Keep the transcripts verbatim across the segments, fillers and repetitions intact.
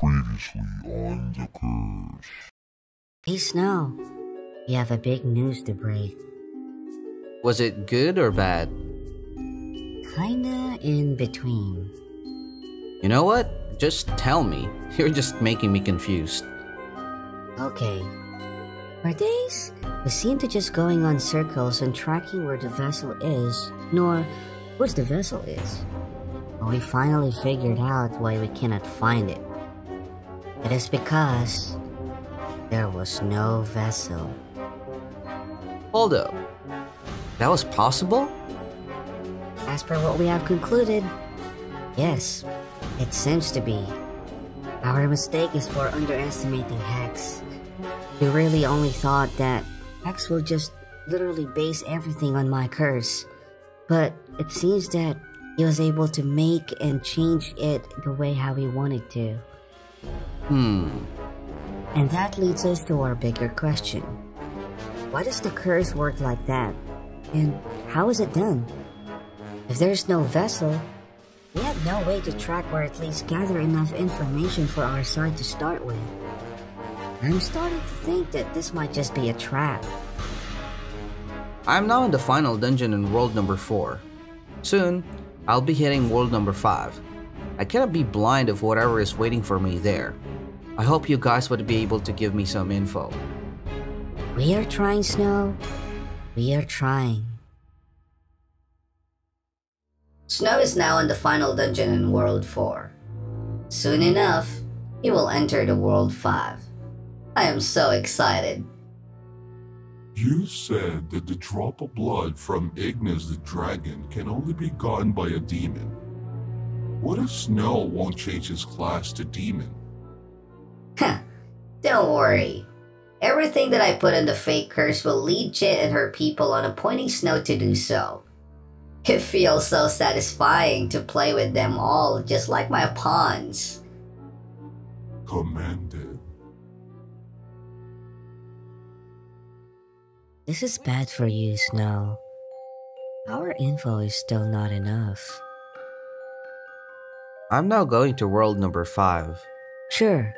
Previously on The Curse. Hey Snow, we have a big news to break. Was it good or bad? Kinda in between. You know what? Just tell me. You're just making me confused. Okay. For days, we seem to just going on circles and tracking where the vessel is, nor what the vessel is. But we finally figured out why we cannot find it. It is because there was no vessel. Hold up. That was possible? As per what we have concluded, yes, it seems to be. Our mistake is for underestimating Hex. We really only thought that Hex will just literally base everything on my curse. But it seems that he was able to make and change it the way how he wanted to. Hmm. And that leads us to our bigger question. Why does the curse work like that? And how is it done? If there's no vessel, we have no way to track or at least gather enough information for our side to start with. I'm starting to think that this might just be a trap. I'm now in the final dungeon in world number four. Soon, I'll be hitting world number five. I cannot be blind of whatever is waiting for me there. I hope you guys would be able to give me some info. We are trying, Snow. We are trying. Snow is now in the final dungeon in world four. Soon enough, he will enter the world five. I am so excited. You said that the drop of blood from Ignis the dragon can only be gotten by a demon. What if Snow won't change his class to demon? Huh, don't worry. Everything that I put in the fake curse will lead Jit and her people on appointing Snow to do so. It feels so satisfying to play with them all just like my pawns. Commanded. This is bad for you, Snow. Our info is still not enough. I'm now going to world number five. Sure.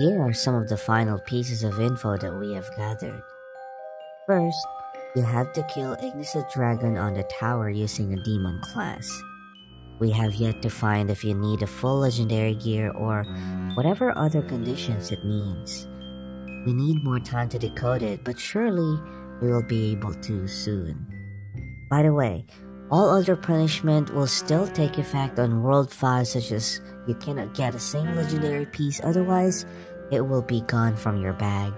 Here are some of the final pieces of info that we have gathered. First, you have to kill Ignis the dragon on the tower using a demon class. We have yet to find if you need a full legendary gear or whatever other conditions it needs. We need more time to decode it, but surely we will be able to soon. By the way, all other punishment will still take effect on world five, such as you cannot get a single legendary piece, otherwise it will be gone from your bag.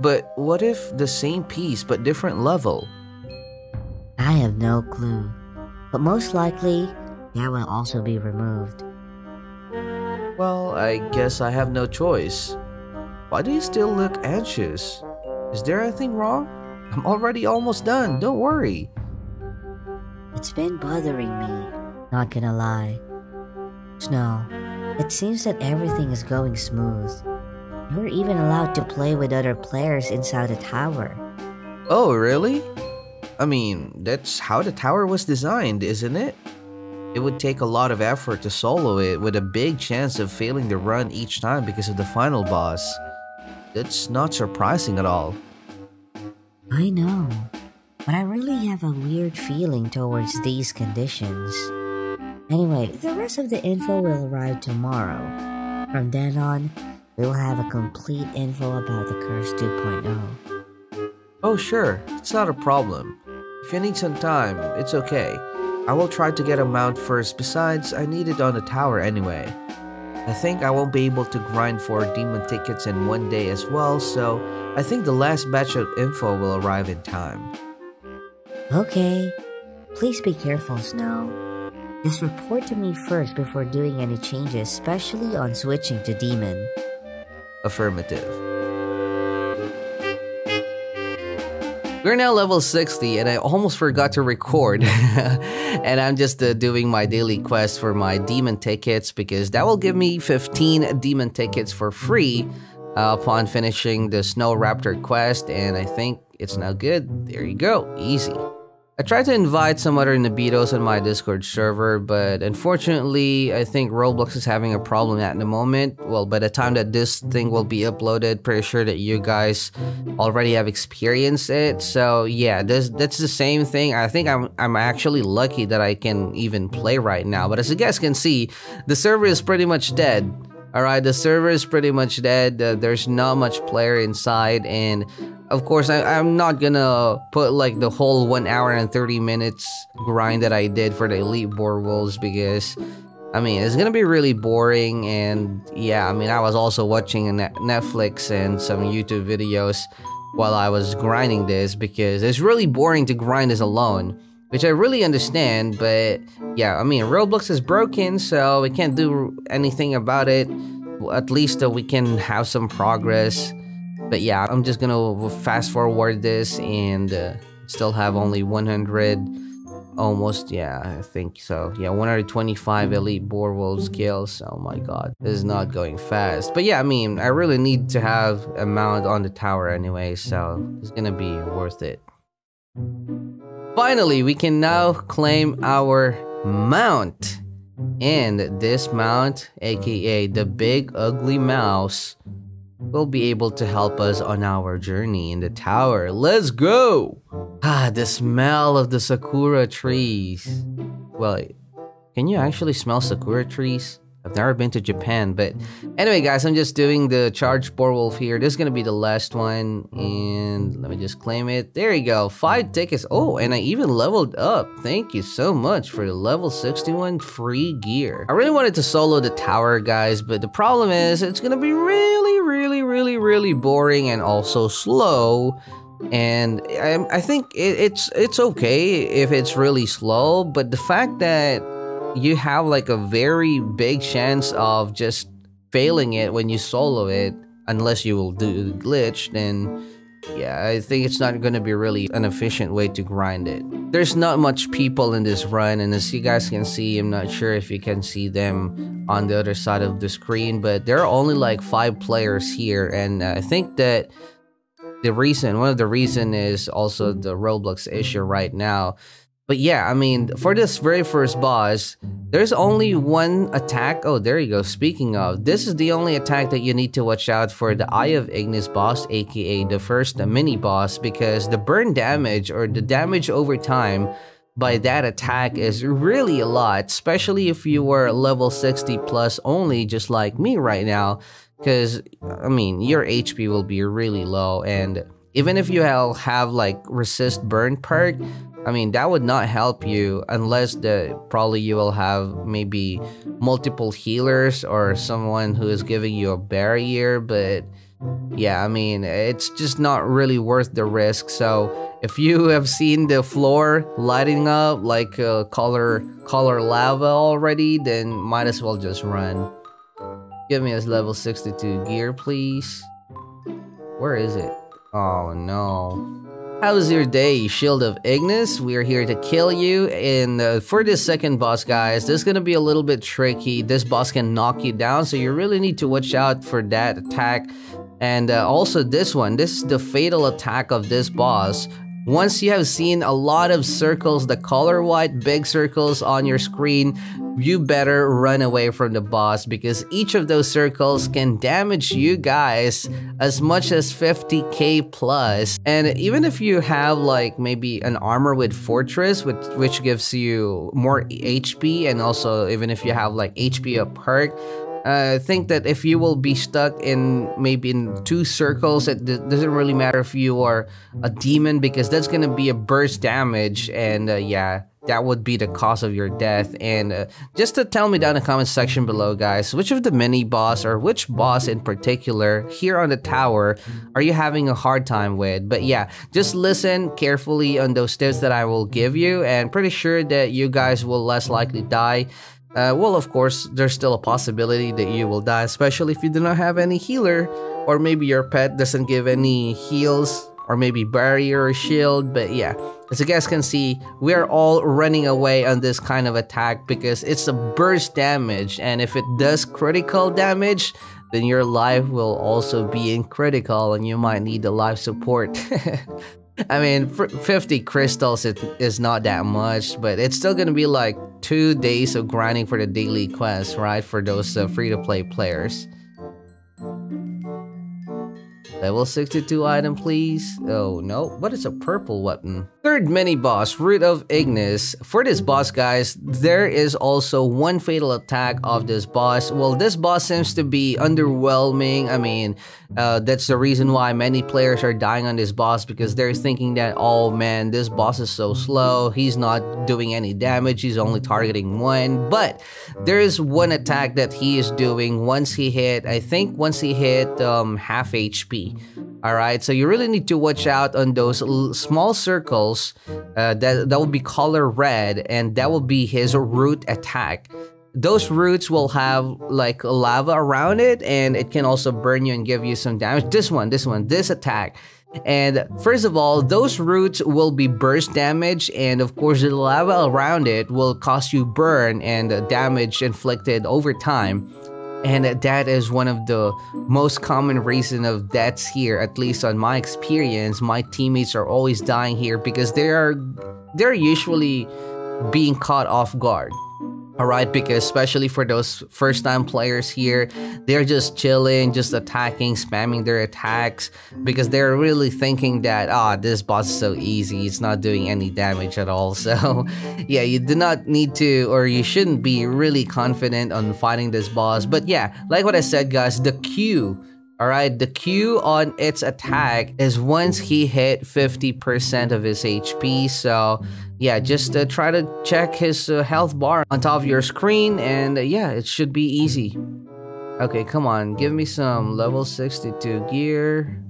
But what if the same piece but different level? I have no clue, but most likely that will also be removed. Well, I guess I have no choice. Why do you still look anxious? Is there anything wrong? I'm already almost done, don't worry. It's been bothering me, not gonna lie. Snow, it seems that everything is going smooth. You're even allowed to play with other players inside the tower. Oh, really? I mean, that's how the tower was designed, isn't it? It would take a lot of effort to solo it with a big chance of failing the run each time because of the final boss. That's not surprising at all. I know, but I really have a weird feeling towards these conditions. Anyway, the rest of the info will arrive tomorrow. From then on, we will have a complete info about the Curse two point oh. Oh sure, it's not a problem. If you need some time, it's okay. I will try to get a mount first, besides I need it on the tower anyway. I think I won't be able to grind for demon tickets in one day as well, so I think the last batch of info will arrive in time. Okay. Please be careful, Snow. Just report to me first before doing any changes, especially on switching to demon. Affirmative. We're now level sixty and I almost forgot to record. And I'm just uh, doing my daily quest for my demon tickets because that will give me fifteen demon tickets for free uh, upon finishing the Snow Raptor quest, and I think it's now good. There you go, easy. I tried to invite some other Nubitos on my Discord server, but unfortunately, I think Roblox is having a problem at the moment. Well, by the time that this thing will be uploaded, pretty sure that you guys already have experienced it. So yeah, this, that's the same thing. I think I'm, I'm actually lucky that I can even play right now. But as you guys can see, the server is pretty much dead. Alright, the server is pretty much dead, uh, there's not much player inside, and of course I, I'm not gonna put like the whole one hour and thirty minutes grind that I did for the Elite Boar Wolves, because I mean it's gonna be really boring. And yeah, I mean I was also watching Netflix and some YouTube videos while I was grinding this, because it's really boring to grind this alone, which I really understand. But yeah, I mean Roblox is broken, so we can't do anything about it. At least uh, we can have some progress. But yeah, I'm just gonna fast forward this and uh, still have only one hundred, almost, yeah, I think so. Yeah, one hundred twenty-five Elite Boar Wolves kills. Oh my god, this is not going fast. But yeah, I mean, I really need to have a mount on the tower anyway, so it's gonna be worth it. Finally, we can now claim our mount, and this mount, aka the big ugly mouse, will be able to help us on our journey in the tower. Let's go! Ah, the smell of the sakura trees. Well, can you actually smell sakura trees? I've never been to Japan, but anyway guys, I'm just doing the charge boar wolf here. This is gonna be the last one, and let me just claim it. There you go, five tickets. Oh, and I even leveled up. Thank you so much for the level sixty-one free gear. I really wanted to solo the tower guys, but the problem is it's gonna be really, really, really, really boring and also slow. And I, I think it, it's, it's okay if it's really slow, but the fact that you have like a very big chance of just failing it when you solo it, unless you will do glitch, then yeah, I think it's not gonna be really an efficient way to grind it. There's not much people in this run, and as you guys can see, I'm not sure if you can see them on the other side of the screen, but there are only like five players here, and I think that the reason, one of the reason is also the Roblox issue right now. But yeah, I mean, for this very first boss, there's only one attack. Oh, there you go. Speaking of, this is the only attack that you need to watch out for, the Eye of Ignis boss, aka the first mini boss, because the burn damage or the damage over time by that attack is really a lot, especially if you were level sixty plus only, just like me right now, because, I mean, your H P will be really low, and even if you have like resist burn perk, I mean, that would not help you unless the probably you will have maybe multiple healers or someone who is giving you a barrier. But yeah, I mean, it's just not really worth the risk. So if you have seen the floor lighting up like uh, color, color lava already, then might as well just run. Give me a level sixty-two gear, please. Where is it? Oh no. How's your day, Shield of Ignis? We're here to kill you. And uh, for this second boss, guys, this is gonna be a little bit tricky. This boss can knock you down, so you really need to watch out for that attack. And uh, also this one, this is the fatal attack of this boss. Once you have seen a lot of circles, the color white, big circles on your screen, you better run away from the boss, because each of those circles can damage you guys as much as fifty K plus. And even if you have like maybe an armor with fortress, which, which gives you more H P, and also even if you have like H P up perk, I uh, think that if you will be stuck in maybe in two circles, it doesn't really matter if you are a demon, because that's gonna be a burst damage, and uh, yeah, that would be the cause of your death. And uh, just to tell me down in the comment section below guys, which of the mini boss or which boss in particular here on the tower are you having a hard time with? But yeah, just listen carefully on those tips that I will give you, and pretty sure that you guys will less likely die. Uh, well, of course, there's still a possibility that you will die, especially if you do not have any healer, or maybe your pet doesn't give any heals, or maybe barrier or shield. But yeah, as you guys can see, we are all running away on this kind of attack, because it's a burst damage, and if it does critical damage, then your life will also be in critical, and you might need the life support. I mean, for fifty crystals, it is not that much, but it's still gonna be like two days of grinding for the daily quest, right? For those uh, free-to-play players. Level sixty-two item, please. Oh no, what is a purple weapon? Third mini boss, Root of Ignis. For this boss, guys, there is also one fatal attack of this boss. Well, this boss seems to be underwhelming. I mean, uh, that's the reason why many players are dying on this boss, because they're thinking that, oh man, this boss is so slow. He's not doing any damage. He's only targeting one. But there is one attack that he is doing once he hit, I think once he hit um, half H P. Alright, so you really need to watch out on those l small circles uh, that, that will be color red, and that will be his root attack. Those roots will have like lava around it, and it can also burn you and give you some damage. This one, this one, this attack. And first of all, those roots will be burst damage, and of course the lava around it will cause you burn and uh, damage inflicted over time. And that is one of the most common reason of deaths here, at least on my experience. My teammates are always dying here because they are they're usually being caught off guard. Alright, because especially for those first-time players here, they're just chilling, just attacking, spamming their attacks, because they're really thinking that, ah, oh, this boss is so easy, it's not doing any damage at all. So, yeah, you do not need to, or you shouldn't be really confident on fighting this boss. But yeah, like what I said, guys, the Q, alright, the Q on its attack is once he hit fifty percent of his H P, so... yeah, just uh, try to check his uh, health bar on top of your screen, and uh, yeah, it should be easy. Okay, come on, give me some level sixty-two gear.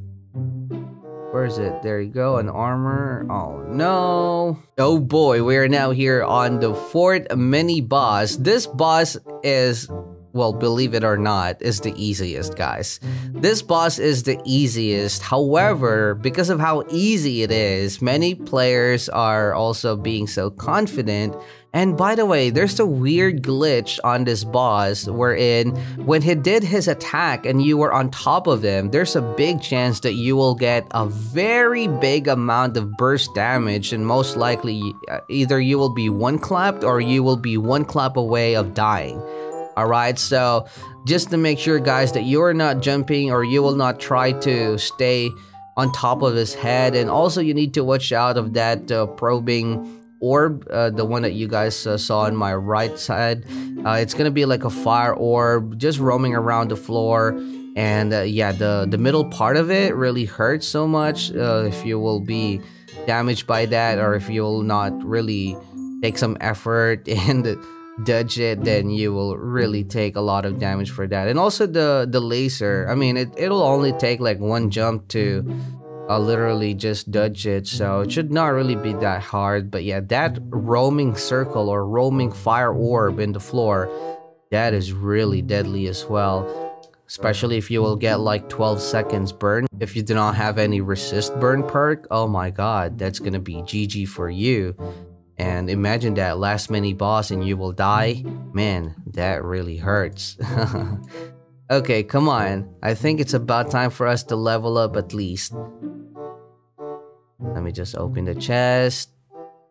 Where is it? There you go, an armor. Oh no. Oh boy, we are now here on the fourth mini boss. This boss is... well, believe it or not, is the easiest, guys. This boss is the easiest. However, because of how easy it is, many players are also being so confident. And by the way, there's a weird glitch on this boss wherein when he did his attack and you were on top of him, there's a big chance that you will get a very big amount of burst damage, and most likely either you will be one clapped or you will be one clap away of dying. Alright, so just to make sure, guys, that you are not jumping or you will not try to stay on top of his head. And also you need to watch out of that uh, probing orb, uh, the one that you guys uh, saw on my right side. Uh, it's gonna be like a fire orb just roaming around the floor. And uh, yeah, the, the middle part of it really hurts so much uh, if you will be damaged by that, or if you will not really take some effort and... dodge it, then you will really take a lot of damage for that. And also the the laser, I mean, it, it'll only take like one jump to uh, literally just dodge it, so it should not really be that hard. But yeah, that roaming circle or roaming fire orb in the floor, that is really deadly as well, especially if you will get like twelve seconds burn. If you do not have any resist burn perk, oh my god, that's gonna be G G for you. And imagine that last mini boss and you will die. Man, that really hurts. Okay, come on. I think it's about time for us to level up at least. Let me just open the chest.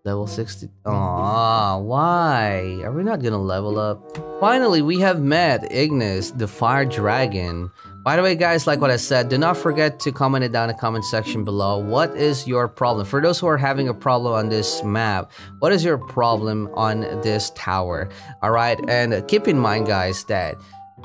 Level sixty. Aww, why? Are we not gonna level up? Finally, we have met Ignis, the Fire Dragon. By the way, guys, like what I said, do not forget to comment it down in the comment section below. What is your problem? For those who are having a problem on this map, what is your problem on this tower? Alright, and keep in mind, guys, that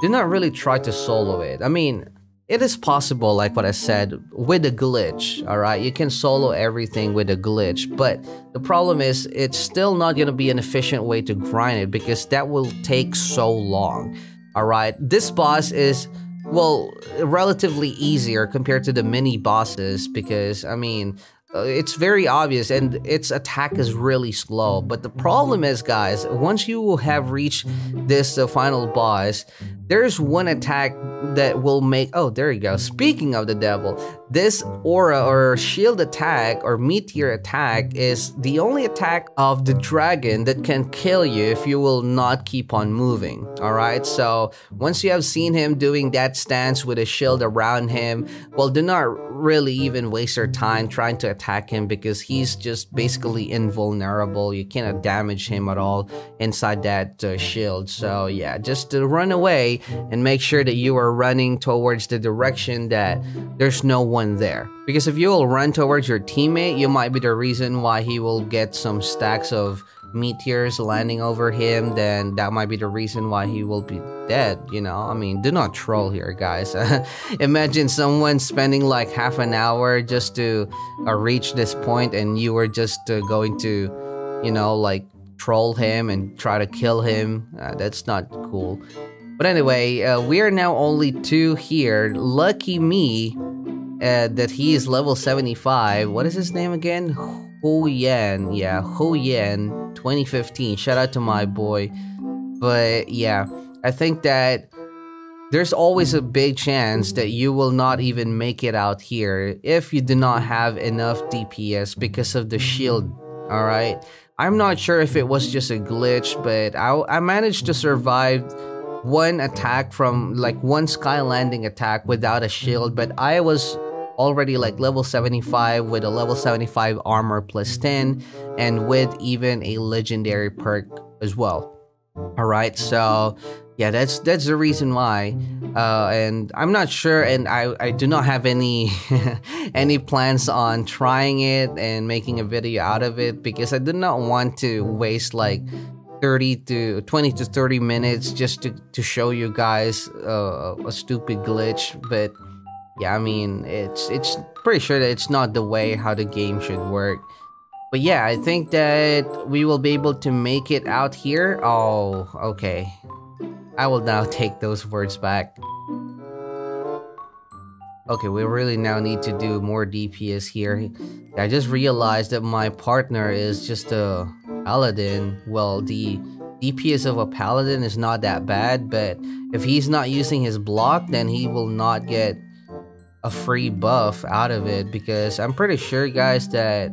do not really try to solo it. I mean, it is possible, like what I said, with a glitch, alright? You can solo everything with a glitch, but the problem is it's still not going to be an efficient way to grind it because that will take so long, alright? This boss is... well, relatively easier compared to the mini bosses because, I mean, uh, it's very obvious and its attack is really slow. But the problem is, guys, once you have reached this uh, final boss, there's one attack that will make... oh, there you go. Speaking of the devil, This aura or shield attack or meteor attack is the only attack of the dragon that can kill you if you will not keep on moving. Alright, so once you have seen him doing that stance with a shield around him, well, do not really even waste your time trying to attack him because he's just basically invulnerable. You cannot damage him at all inside that uh, shield. So yeah, just to run away and make sure that you are running towards the direction that there's no one there, because if you will run towards your teammate, you might be the reason why he will get some stacks of meteors landing over him. Then that might be the reason why he will be dead, you know. I mean, do not troll here, guys. Imagine someone spending like half an hour just to uh, reach this point, and you were just uh, going to, you know, like troll him and try to kill him. Uh, that's not cool. But anyway, uh, we are now only two here. Lucky me. Uh, that he is level seventy-five. What is his name again? Hu Yan. Yeah, Hu Yan twenty fifteen. Shout out to my boy. But yeah, I think that there's always a big chance that you will not even make it out here if you do not have enough D P S because of the shield. Alright, I'm not sure if it was just a glitch, but I, I managed to survive one attack from like one sky landing attack without a shield, but I was already like level seventy-five with a level seventy-five armor plus ten and with even a legendary perk as well. All right, so yeah, that's that's the reason why, uh, and I'm not sure, and I, I do not have any any plans on trying it and making a video out of it because I did not want to waste like thirty to twenty to thirty minutes just to, to show you guys uh, a stupid glitch. But yeah, I mean, it's it's pretty sure that it's not the way how the game should work. But yeah, I think that we will be able to make it out here. Oh, okay. I will now take those words back. Okay, we really now need to do more D P S here. I just realized that my partner is just a paladin. Well, the D P S of a paladin is not that bad, but if he's not using his block, then he will not get a free buff out of it, because I'm pretty sure, guys, that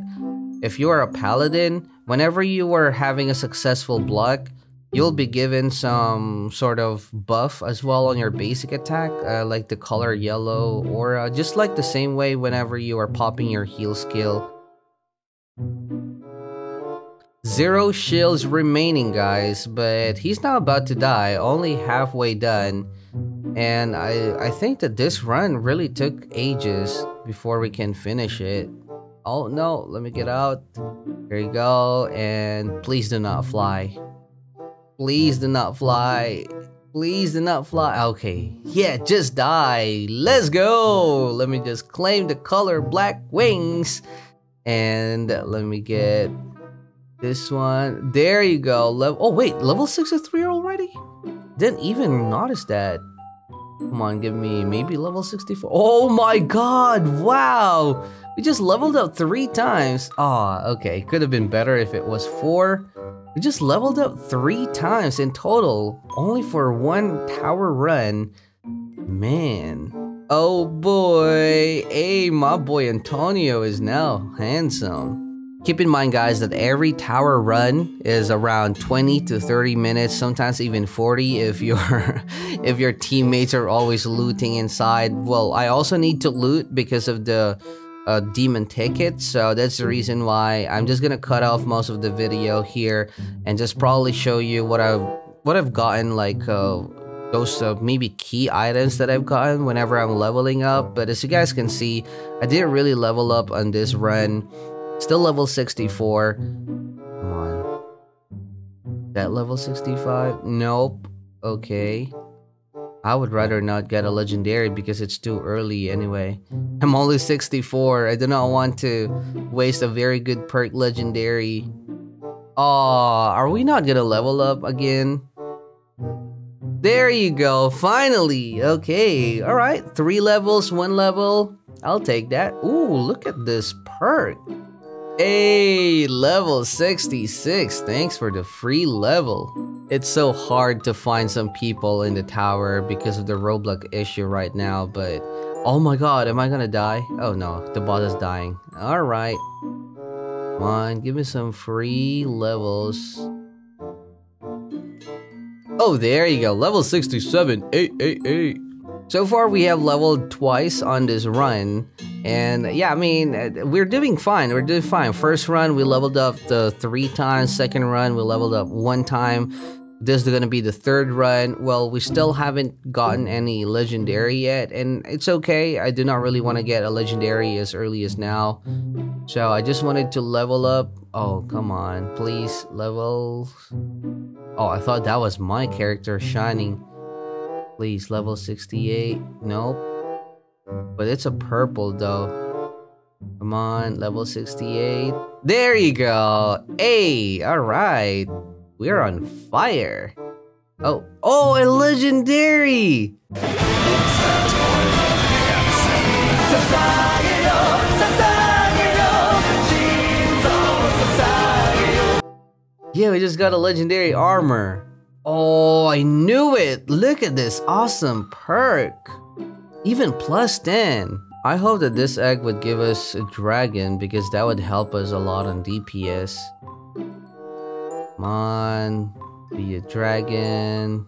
if you are a paladin, whenever you are having a successful block, you'll be given some sort of buff as well on your basic attack, uh, like the color yellow aura, just like the same way whenever you are popping your heal skill. Zero shields remaining, guys, but he's not about to die, only halfway done. And I, I think that this run really took ages before we can finish it. Oh no, let me get out. There you go, and please do not fly. Please do not fly. Please do not fly. Okay. Yeah, just die. Let's go. Let me just claim the color black wings. And let me get this one. There you go. Level oh, wait. Level sixty-three already? Didn't even notice that. Come on, give me maybe level sixty-four. Oh my god. Wow. We just leveled up three times. Ah, oh, okay. Could have been better if it was four. We just leveled up three times in total, only for one tower run. Man. Oh boy. Hey, my boy Antonio is now handsome. Keep in mind, guys, that every tower run is around twenty to thirty minutes, sometimes even forty if you're if your teammates are always looting inside. Well, I also need to loot because of the a demon ticket, so that's the reason why I'm just gonna cut off most of the video here and just probably show you what I've what I've gotten, like uh, those uh, maybe key items that I've gotten whenever I'm leveling up. But as you guys can see, I didn't really level up on this run. Still level sixty-four. Come on, that level sixty-five. Nope. Okay. I would rather not get a legendary because it's too early anyway. I'm only sixty-four. I do not want to waste a very good perk legendary. Aw, are we not gonna level up again? There you go, finally. Okay, all right, three levels, one level. I'll take that. Ooh, look at this perk. Hey, level sixty-six, thanks for the free level. It's so hard to find some people in the tower because of the Roblox issue right now, but oh my god, am I gonna die? Oh no, the boss is dying. Alright. Come on, give me some free levels. Oh, there you go, level sixty-seven. Hey, hey, hey. So far, we have leveled twice on this run, and yeah, I mean, we're doing fine, we're doing fine. First run, we leveled up the three times, second run, we leveled up one time. This is gonna be the third run. Well, we still haven't gotten any legendary yet, and it's okay, I do not really want to get a legendary as early as now. So I just wanted to level up. Oh, come on, please, level... Oh, I thought that was my character, Shining. Please, level sixty-eight. Nope. But it's a purple though. Come on, level sixty-eight. There you go. Hey, alright. We're on fire. Oh, oh, a legendary! Yeah, we just got a legendary armor. Oh, I knew it! Look at this awesome perk! Even plus ten! I hope that this egg would give us a dragon because that would help us a lot on D P S. Come on, be a dragon.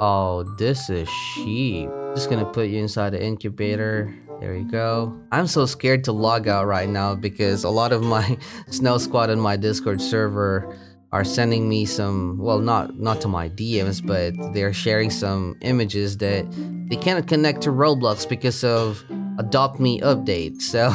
Oh, this is sheep. Just gonna put you inside the incubator. There you go. I'm so scared to log out right now because a lot of my Snowsquad on my Discord server are sending me some, well, not not to my D Ms, but they're sharing some images that they cannot connect to Roblox because of Adopt Me update. So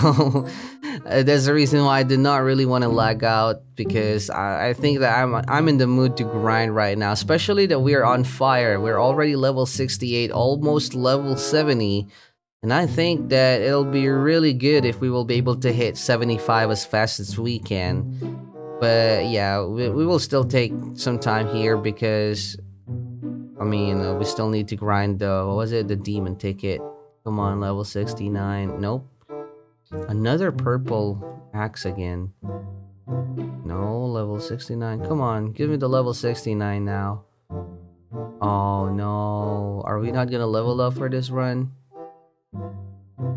that's the reason why I did not really want to lag out because I, I think that I'm, I'm in the mood to grind right now, especially that we are on fire. We're already level sixty-eight, almost level seventy. And I think that it'll be really good if we will be able to hit seventy-five as fast as we can. But yeah, we, we will still take some time here because, I mean, uh, we still need to grind the, what was it, the demon ticket. Come on, level sixty-nine. Nope. Another purple axe again. No, level sixty-nine. Come on, give me the level sixty-nine now. Oh no, are we not gonna level up for this run?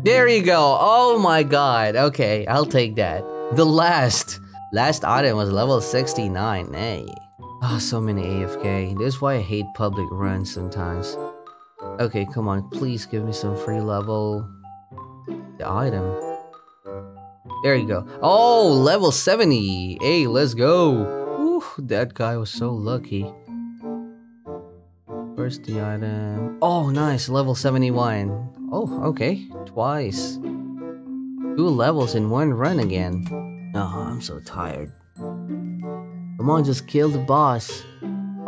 There you go. Oh my god. Okay, I'll take that. The last... Last item was level sixty-nine, eh? Oh, so many A F K. This is why I hate public runs sometimes. Okay, come on, please give me some free level... The item. There you go. Oh, level seventy! Hey, let's go! Ooh, that guy was so lucky. Where's the item? Oh, nice, level seventy-one. Oh, okay, twice. Two levels in one run again. Oh, I'm so tired. Come on, just kill the boss.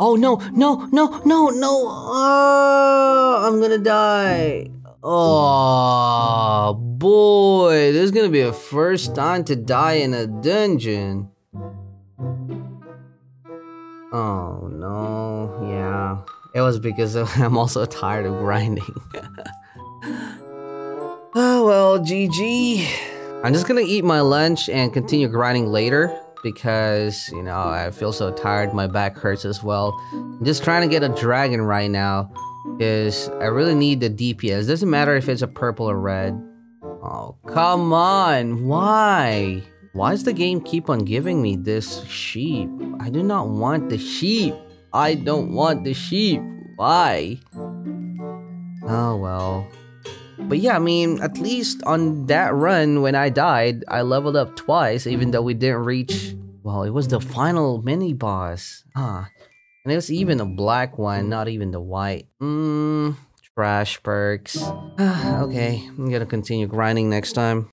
Oh no, no, no, no, no! Oh, I'm gonna die. Oh boy, this is gonna be a first time to die in a dungeon. Oh no, yeah. It was because of, I'm also tired of grinding. Oh well, G G. I'm just gonna eat my lunch and continue grinding later because, you know, I feel so tired, my back hurts as well. I'm just trying to get a dragon right now because I really need the D P S. It doesn't matter if it's a purple or red. Oh, come on, why? Why does the game keep on giving me this sheep? I do not want the sheep. I don't want the sheep. Why? Oh, well. But yeah, I mean, at least on that run when I died, I leveled up twice, even though we didn't reach... Well, it was the final mini-boss. Huh. And it was even a black one, not even the white. Mmm, trash perks. Okay, I'm gonna continue grinding next time.